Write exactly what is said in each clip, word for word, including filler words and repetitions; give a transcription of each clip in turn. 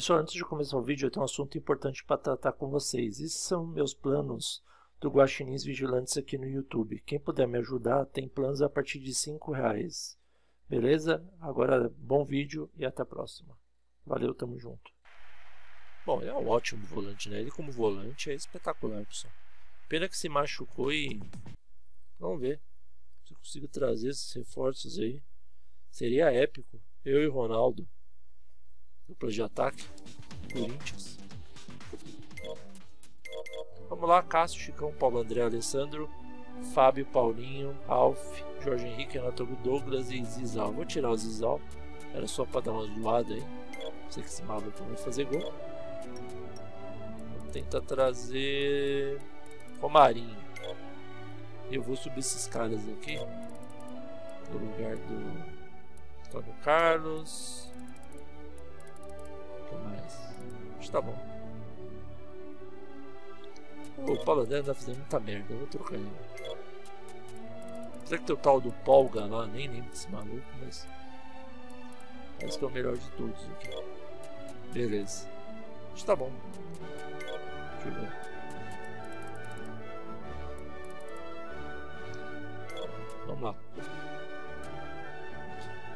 Pessoal, antes de começar o vídeo, eu tenho um assunto importante para tratar com vocês. Esses são meus planos do Guaxinins Vigilantes aqui no YouTube. Quem puder me ajudar, tem planos a partir de cinco reais. Beleza? Agora, bom vídeo e até a próxima. Valeu, tamo junto. Bom, ele é um ótimo volante, né? Ele como volante é espetacular, pessoal. Pena que se machucou e... Vamos ver se eu consigo trazer esses reforços aí. Seria épico. Eu e o Ronaldo. Dupla de ataque. Corinthians. Vamos lá, Cássio, Chicão, Paulo, André, Alessandro, Fábio, Paulinho, Alf, Jorge Henrique, Anatogo, Douglas e Zizal. Vou tirar o Zizal. Era só para dar uma zoada aí. Você que se mala também fazer gol. Vou tentar trazer Romarinho. Eu vou subir esses caras aqui. No lugar do Tony Carlos. O que mais? Acho que tá bom. O Paulo deve tá fazendo muita merda, eu vou trocar ele. Será que tem o tal do Polga lá? Nem lembro desse maluco, mas... Parece que é o melhor de todos aqui. Beleza. Acho que tá bom. Deixa eu ver. Vamos lá.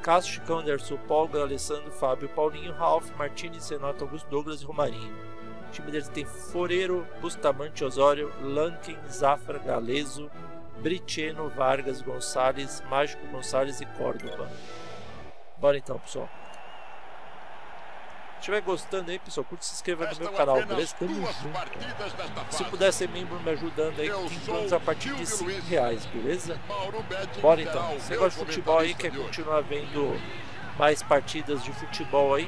Cássio, Chicão, Anderson, Polga, Alessandro, Fábio, Paulinho, Ralf, Martini, Senato, Augusto, Douglas e Romarinho. O time deles tem Foreiro, Bustamante, Osório, Lankin, Zafra, Galezo, Briceno, Vargas, Gonçalves, Mágico, Gonçalves e Córdoba. Bora então, pessoal. Se estiver gostando aí, pessoal, curte e se inscreva no meu canal, beleza? Tamo junto. Se puder ser membro, me ajudando aí, tem planos a partir de cinco reais, beleza? Bora então. Se você gosta de futebol aí, quer continuar vendo mais partidas de futebol aí,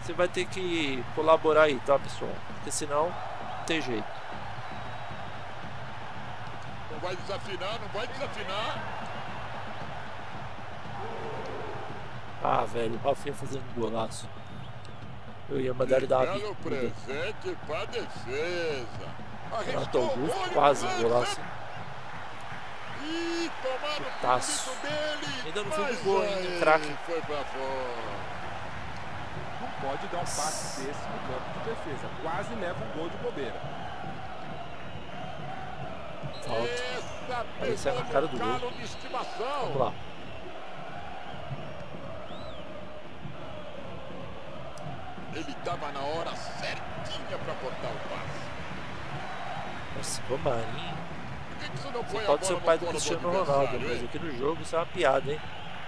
você vai ter que colaborar aí, tá, pessoal? Porque senão, não tem jeito. Não vai desafinar, não vai desafinar. Ah, velho, o Ralfinha fazendo golaço. Eu ia mandar ele dar uma bicuda. Presente pra defesa. Renato Augusto, quase golaço. E putaço. Ainda não foi do gol, ainda craque. Não pode dar um passe desse no campo de defesa. Quase leva um gol de bobeira. Falta. Parece é na cara do gol. Vamos lá. Ele tava na hora certinha pra cortar o passe. Nossa, Romarinho. Você pode ser o pai do Cristiano Ronaldo, mas aqui no jogo isso é uma piada, hein?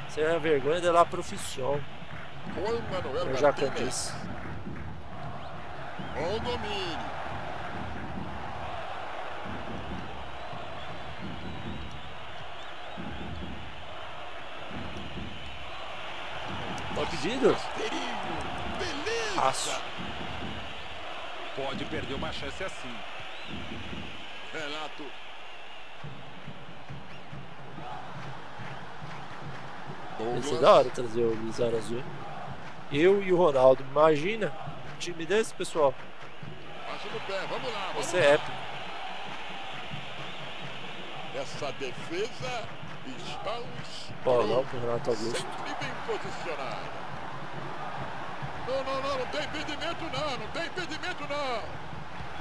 Isso é a vergonha de lá profissão. Eu já cantei isso. Bom domínio. Tá pedido? Pode perder uma chance assim. Renato. Esse é da hora trazer o Lizar Azul. Eu e o Ronaldo. Imagina o time desse, pessoal. Você é épico. Essa defesa está um Paulão pro Renato Augusto. Não, não, não, não tem impedimento não, não tem impedimento não.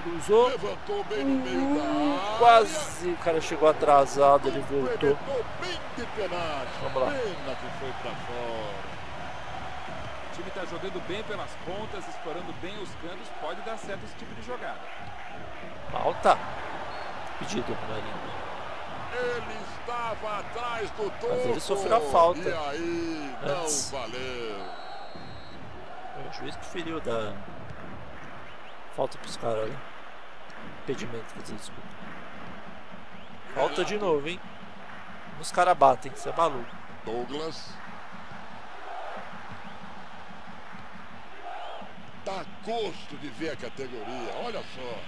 Cruzou. Levantou bem no meio da área. Quase o cara chegou atrasado, ele voltou. Bem de penalti. Vamos lá. Pênalti foi pra fora. O time tá jogando bem pelas pontas, explorando bem os cantos, pode dar certo esse tipo de jogada. Falta. Pedido, Marinho. Ele estava atrás do topo. Mas ele sofreu a falta. E aí, não valeu. O juiz preferiu dar falta pros caras, né? Impedimento, quer dizer, desculpa. Falta de novo, hein? Os caras batem, isso é maluco. Douglas. Dá gosto de ver a categoria, olha só.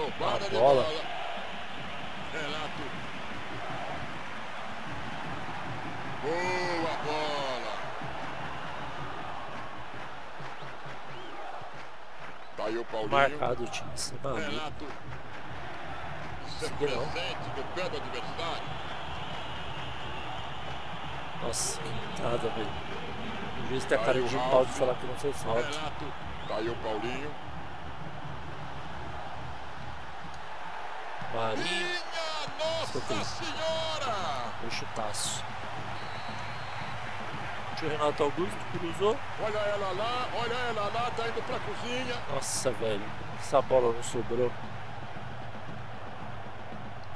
Roubada de bola. Renato. Boa bola. Aí o Paulinho. Marcado o time, isso é barulho. Renato. Ser presente no pé do adversário. Nossa, que entrada, velho. O juiz tem a cara de pau de falar que não foi falta. Caiu o Paulinho. Vale. Minha Nossa Senhora! Foi chutaço. O Renato Augusto cruzou. Olha ela lá, olha ela lá, tá indo pra cozinha. Nossa, velho. Essa bola não sobrou.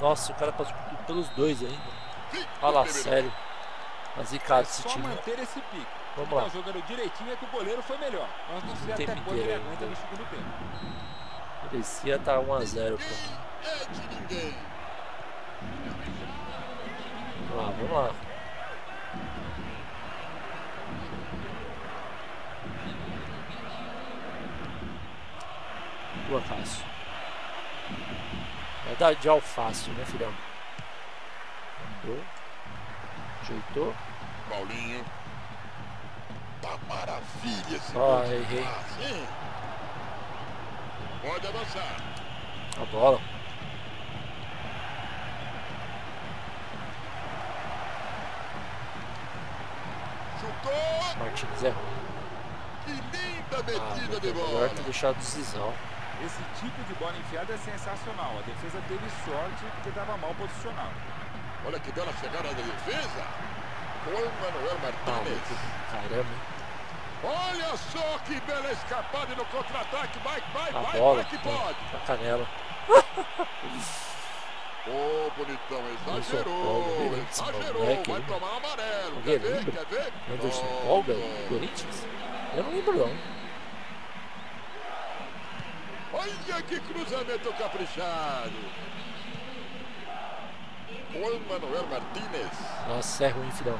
Nossa, o cara passou por tudo pelos dois ainda. Fala sério. Tá zicado esse time. Vamos lá. Jogando direitinho é que o goleiro foi melhor. Nós não sei até quando ele aguenta no segundo tempo. Parecia tá um a zero pra mim. Vamos lá, vamos lá. Boa, Cássio. Vai dar de alface, né, filhão? Andou. Ajeitou. Paulinho. Tá maravilha esse gol. Errei. Pode avançar. A bola. Martins errou. Que linda metida ah, de bola. Melhor que deixar do Zizal. Esse tipo de bola enfiada é sensacional. A defesa teve sorte porque estava mal posicionado. Olha que bela chegada da defesa. Foi o Manuel Martins. Ah, caramba. Olha só que bela escapada no contra-ataque. Vai, vai, a vai, bola, vai que pode. Na canela. Ô, oh, bonitão, exagerou, exagerou, vai tomar amarelo, quer ver, quer ver? Anderson Polga, Corinthians? Eu não lembro não. Olha que cruzamento caprichado. Foi Manuel Martins. Nossa, é ruim, filhão.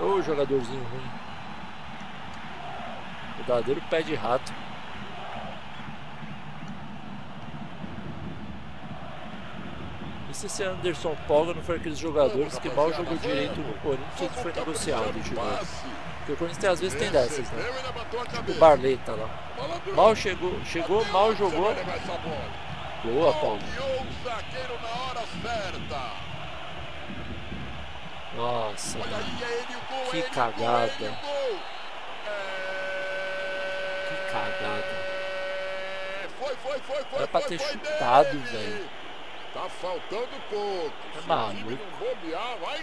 Ô, jogadorzinho ruim. Verdadeiro pé de rato. Esse Anderson Paulo não foi aqueles jogadores que mal jogou direito no Corinthians e foi negociado. Porque o Corinthians às vezes tem dessas, né? O Barley tá lá. Mal chegou, chegou, mal jogou. Boa, Paulo. Nossa, que cagada. Que cagada. Era pra ter chutado, velho. Tá faltando pouco. É maluco.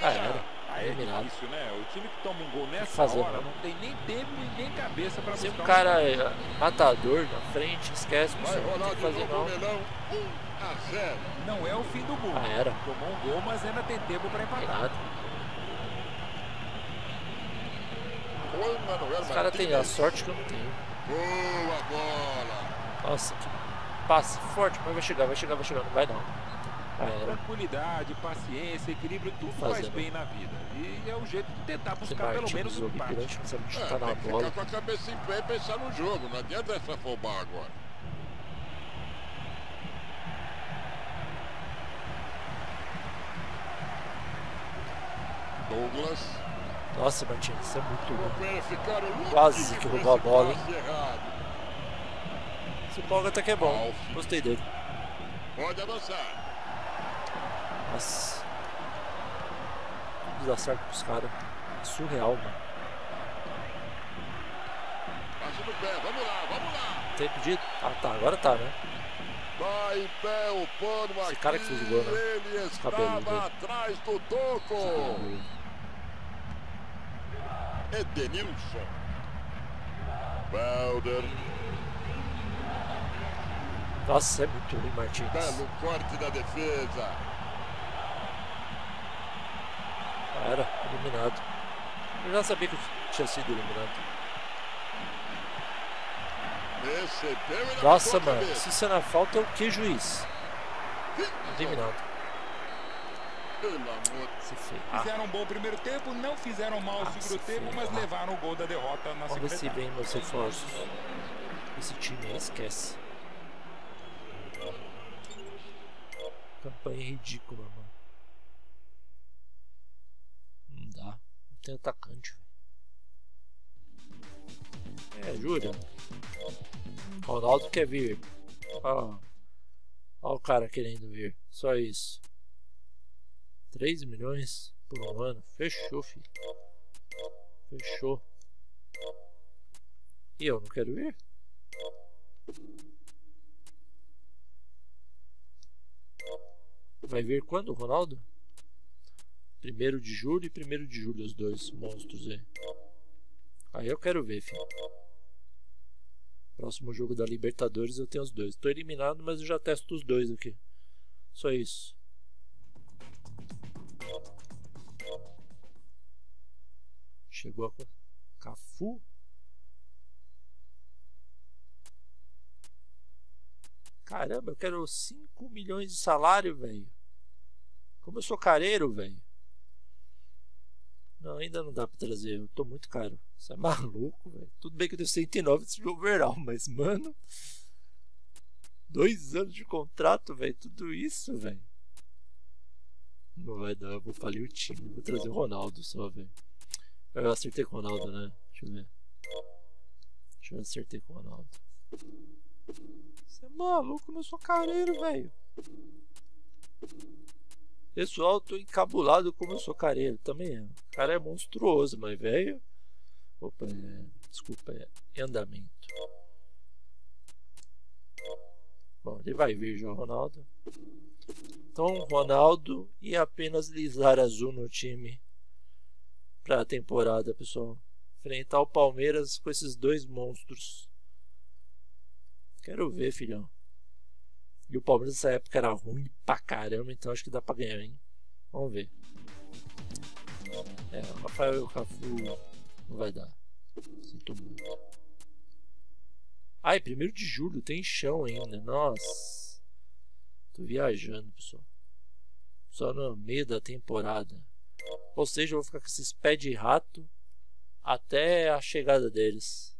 Ah, era. Aí é isso, né? O time que toma um gol nessa hora não tem nem tempo e nem cabeça pra buscar. Se o cara é matador na frente, esquece que não tem que fazer não. Não é o fim do gol. Ah, era. Tomou um gol, mas ainda tem tempo pra empatar. Os caras têm a sorte que eu não tenho. Boa bola. Nossa, que passe forte, mas vai chegar, vai chegar, vai chegar. Não vai não. É. Tranquilidade, paciência, equilíbrio, tudo faz, faz bem na vida. E é um jeito de tentar buscar pelo menos um empate. Tem que ficar com a cabeça em pé e pensar no jogo. Não adianta essa afobar agora. Douglas. Nossa, Martins, isso é muito bom. Quase que roubou a bola, hein? Esse Polga até que é bom. Alf. Gostei dele. Pode avançar. Nossa, vamos dar certo pros caras. Surreal, mano. Bate no pé, vamos lá, vamos lá. Tem pedido? Ah, tá, agora tá, né? Vai em pé o pano aqui. Esse cara que fez o gol, né? Ele estava atrás do toco. Edenilson. Belder. Nossa, é muito ruim, Martins. Belo corte da defesa. Era eliminado. Eu já sabia que tinha sido eliminado. Nossa, mano, se isso é na falta é o que, juiz? Eliminado. Se fizeram um bom primeiro tempo, não fizeram mal o segundo tempo, mas levaram o gol da derrota na segunda. Vamos ver se vem meus reforços. Esse time esquece. Campanha ridícula, mano. Tem atacante. É, jura? Ronaldo quer vir. Olha o cara querendo vir. Só isso. três milhões por um ano. Fechou, filho. Fechou. E eu não quero ir? Vai vir quando, Ronaldo? primeiro de julho e primeiro de julho, os dois monstros aí. Aí eu quero ver, filho. Próximo jogo da Libertadores eu tenho os dois. Tô eliminado, mas eu já testo os dois aqui. Só isso. Chegou a Cafu. Caramba, eu quero cinco milhões de salário, velho. Como eu sou careiro, velho. Não, ainda não dá pra trazer. Eu tô muito caro. Você é maluco, velho. Tudo bem que eu tenho cento e nove de overall, mas, mano. Dois anos de contrato, velho. Tudo isso, velho. Não vai dar. Eu vou falir o time. Vou trazer o Ronaldo só, velho. Eu acertei com o Ronaldo, né? Deixa eu ver. Deixa eu acertei com o Ronaldo. Você é maluco, eu sou careiro, velho. Pessoal, eu tô encabulado como eu sou careiro. Também é. O cara é monstruoso, mas velho. Opa, é... desculpa, é andamento. Bom, ele vai ver já o Ronaldo. Então, Ronaldo e apenas lisar azul no time para a temporada, pessoal. Enfrentar o Palmeiras com esses dois monstros. Quero ver, filhão. E o Palmeiras nessa época era ruim pra caramba, então acho que dá pra ganhar, hein? Vamos ver. É, o Rafael e o Cafu não vai dar. Sinto muito. Ai, primeiro de julho, tem chão ainda. Nossa. Tô viajando, pessoal. Só no meio da temporada. Ou seja, eu vou ficar com esses pés de rato até a chegada deles.